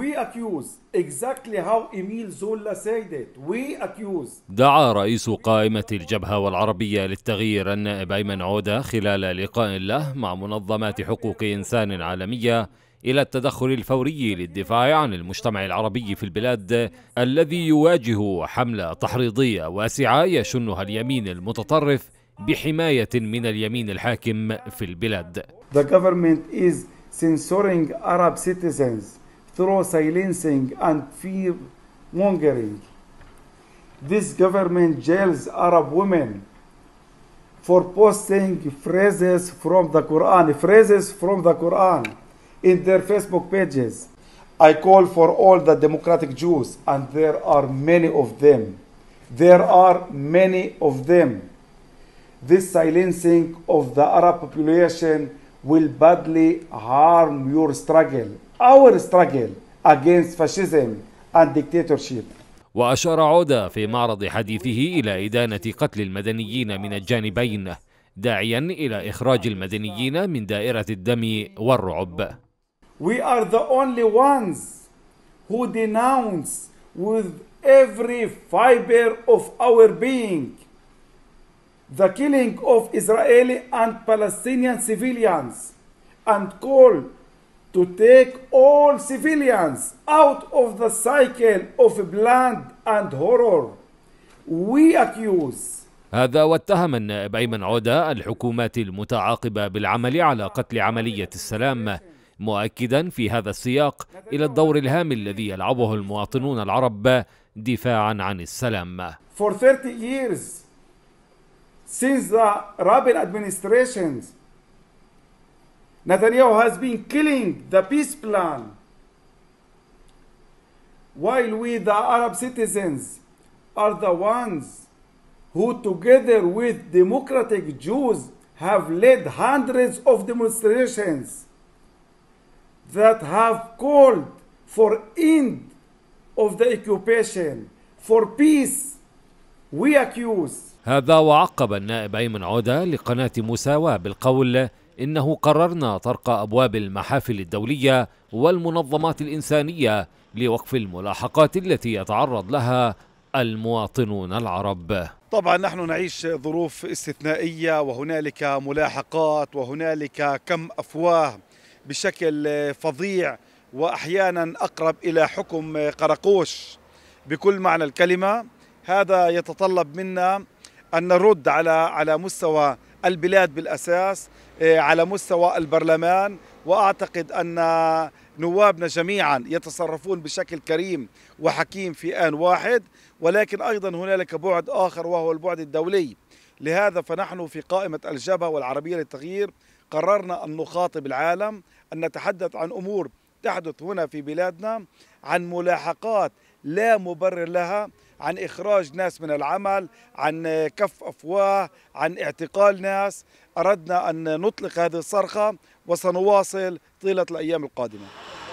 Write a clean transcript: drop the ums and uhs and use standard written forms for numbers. We accuse exactly how Emile Zola said it. We accuse. دعا رئيس قائمة الجبهة والعربية للتغيير النائب أيمن عودة خلال لقاء له مع منظمات حقوق إنسان عالمية إلى التدخل الفوري للدفاع عن المجتمع العربي في البلاد الذي يواجه حملة تحريضية واسعة يشنها اليمين المتطرف بحماية من اليمين الحاكم في البلاد. The government is censoring Arab citizens through silencing and fear-mongering. This government jails Arab women for posting phrases from the Quran, in their Facebook pages. I call for all the democratic Jews, and there are many of them. This silencing of the Arab population will badly harm your struggle, our struggle against fascism and dictatorship. وأشار عودة في معرض حديثه إلى إدانة قتل المدنيين من الجانبين، داعيا إلى إخراج المدنيين من دائرة الدم والرعب. We are the only ones who denounce with every fiber of our being the killing of Israeli and Palestinian civilians and call to take all civilians out of the cycle of blood and horror. We accuse. هذا واتهم النائب أيمن عودة الحكومات المتعاقبة بالعمل على قتل عملية السلام، مؤكدا في هذا السياق إلى الدور الهام الذي يلعبه المواطنون العرب دفاعا عن السلام. For 30 years since the Rabin administrations, Netanyahu has been killing the peace plan, while we, the Arab citizens, are the ones who, together with democratic Jews, have led hundreds of demonstrations that have called for end of the occupation, for peace. We accuse. هذا وعقب النائب أيمن عودة لقناة مساواة بالقول إنه قررنا طرق أبواب المحافل الدولية والمنظمات الإنسانية لوقف الملاحقات التي يتعرض لها المواطنون العرب. طبعا نحن نعيش ظروف استثنائية، وهنالك ملاحقات وهنالك كم أفواه بشكل فظيع، وأحيانا أقرب إلى حكم قرقوش بكل معنى الكلمة. هذا يتطلب منا أن نرد على مستوى البلاد بالأساس، على مستوى البرلمان، وأعتقد أن نوابنا جميعا يتصرفون بشكل كريم وحكيم في آن واحد. ولكن أيضا هنالك بعد آخر وهو البعد الدولي، لهذا فنحن في قائمة الجبهة والعربية للتغيير قررنا أن نخاطب العالم، أن نتحدث عن أمور تحدث هنا في بلادنا، عن ملاحقات لا مبرر لها، عن إخراج ناس من العمل، عن كف أفواه، عن اعتقال ناس. أردنا أن نطلق هذه الصرخة وسنواصل طيلة الأيام القادمة.